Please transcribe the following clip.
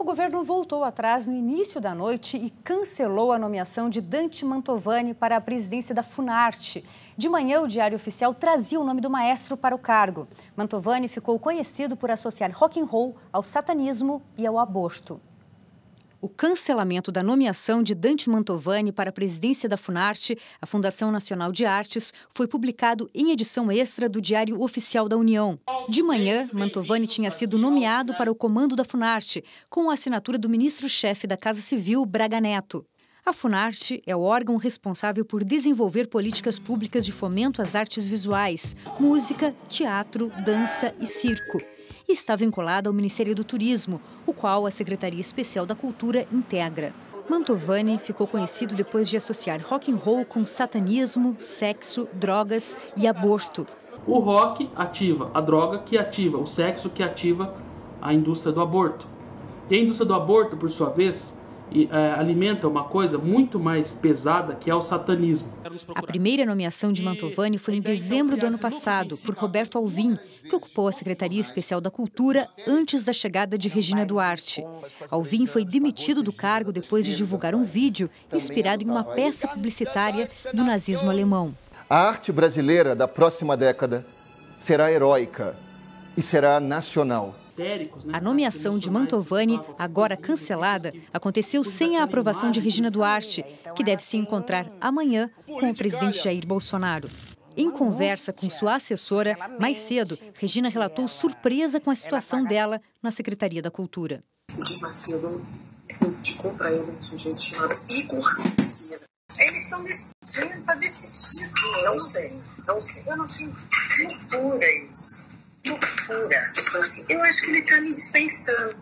o governo voltou atrás no início da noite e cancelou a nomeação de Dante Mantovani para a presidência da Funarte. De manhã, o Diário Oficial trazia o nome do maestro para o cargo. Mantovani ficou conhecido por associar rock and roll ao satanismo e ao aborto. O cancelamento da nomeação de Dante Mantovani para a presidência da Funarte, a Fundação Nacional de Artes, foi publicado em edição extra do Diário Oficial da União. De manhã, Mantovani tinha sido nomeado para o comando da Funarte, com a assinatura do ministro-chefe da Casa Civil, Braga Neto. A Funarte é o órgão responsável por desenvolver políticas públicas de fomento às artes visuais, música, teatro, dança e circo. E está vinculada ao Ministério do Turismo, o qual a Secretaria Especial da Cultura integra. Mantovani ficou conhecido depois de associar rock and roll com satanismo, sexo, drogas e aborto. O rock ativa a droga, que ativa o sexo, que ativa a indústria do aborto. E a indústria do aborto, por sua vez, alimenta uma coisa muito mais pesada, que é o satanismo. A primeira nomeação de Mantovani foi em dezembro do ano passado, por Roberto Alvim, que ocupou a Secretaria Especial da Cultura antes da chegada de Regina Duarte. Alvim foi demitido do cargo depois de divulgar um vídeo inspirado em uma peça publicitária do nazismo alemão. A arte brasileira da próxima década será heróica e será nacional. A nomeação de Mantovani, agora cancelada, aconteceu sem a aprovação de Regina Duarte, que deve se encontrar amanhã com o presidente Jair Bolsonaro. Em conversa com sua assessora, mais cedo, Regina relatou surpresa com a situação dela na Secretaria da Cultura. Eles estão decidindo, tá decidido. Não sei, eu não tenho cultura isso. Eu acho que ele está me dispensando.